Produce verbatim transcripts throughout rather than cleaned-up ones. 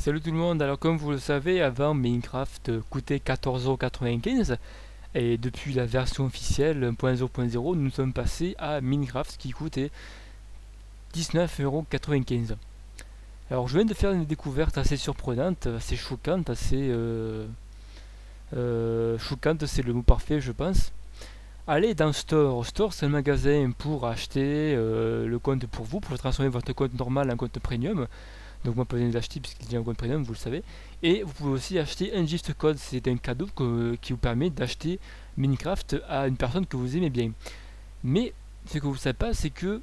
Salut tout le monde, alors comme vous le savez, avant Minecraft coûtait quatorze euros quatre-vingt-quinze et depuis la version officielle un point zéro point zéro nous sommes passés à Minecraft qui coûtait dix-neuf euros quatre-vingt-quinze. Alors je viens de faire une découverte assez surprenante, assez choquante, assez... Euh, euh, choquante c'est le mot parfait je pense. Allez dans Store, Store c'est un magasin pour acheter euh, le compte pour vous, pour transformer votre compte normal en compte premium. Donc moi, vous pouvez l'acheter puisqu'il y a un compte premium, vous le savez. Et vous pouvez aussi acheter un gift code, c'est un cadeau que, qui vous permet d'acheter Minecraft à une personne que vous aimez bien. Mais ce que vous ne savez pas, c'est que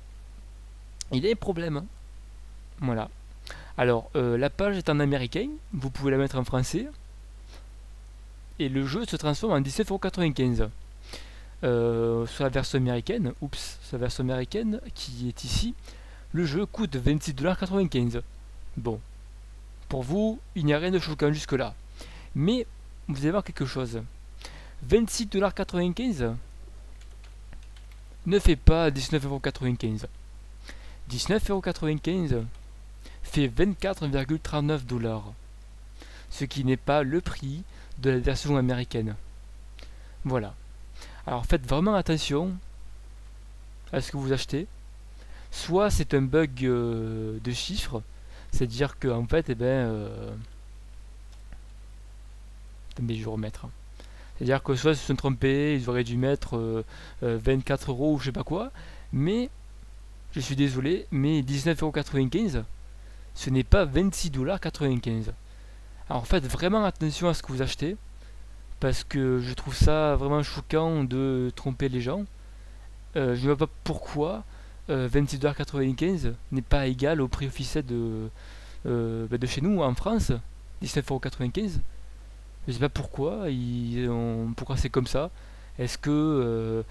il y a un problème. Voilà. Alors, euh, la page est en américain, vous pouvez la mettre en français. Et le jeu se transforme en dix-neuf euros quatre-vingt-quinze. Euh, sur la version américaine, oups, sur la version américaine qui est ici, le jeu coûte vingt-six dollars quatre-vingt-quinze. Bon, pour vous, il n'y a rien de choquant jusque-là. Mais, vous allez voir quelque chose. vingt-six dollars quatre-vingt-quinze ne fait pas dix-neuf euros quatre-vingt-quinze. dix-neuf euros quatre-vingt-quinze fait vingt-quatre virgule trente-neuf dollars. Ce qui n'est pas le prix de la version américaine. Voilà. Alors faites vraiment attention à ce que vous achetez. Soit c'est un bug euh, de chiffres. C'est-à-dire que en fait, eh ben, euh... attendez, je vais remettre. C'est-à-dire que soit ils se sont trompés, ils auraient dû mettre euh, euh, vingt-quatre euros ou je sais pas quoi. Mais je suis désolé, mais dix-neuf euros quatre-vingt-quinze, ce n'est pas vingt-six dollars quatre-vingt-quinze. Alors faites vraiment attention à ce que vous achetez, parce que je trouve ça vraiment choquant de tromper les gens. Euh, je ne vois pas pourquoi. Euh, vingt-six dollars quatre-vingt-quinze n'est pas égal au prix officiel de, euh, de chez nous en France, dix-neuf euros quatre-vingt-quinze. Je sais pas pourquoi, ils ont, pourquoi c'est comme ça. Est-ce que euh,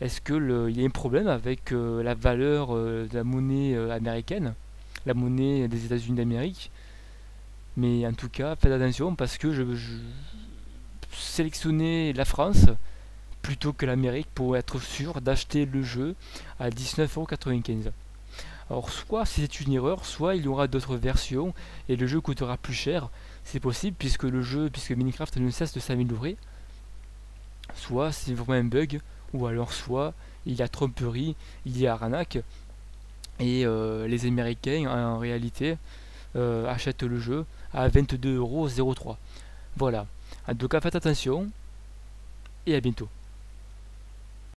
est-ce que le, il y a un problème avec euh, la valeur euh, de la monnaie euh, américaine, la monnaie des États-Unis d'Amérique? Mais en tout cas, faites attention parce que je, je sélectionnais la France plutôt que l'Amérique pour être sûr d'acheter le jeu à dix-neuf euros quatre-vingt-quinze. Alors soit c'est une erreur, soit il y aura d'autres versions et le jeu coûtera plus cher, c'est possible puisque le jeu, puisque Minecraft ne cesse de s'améliorer. Soit c'est vraiment un bug, ou alors soit il y a tromperie, il y a arnaque et euh, les Américains en réalité euh, achètent le jeu à vingt-deux euros zéro trois. Voilà, en tout cas faites attention et à bientôt.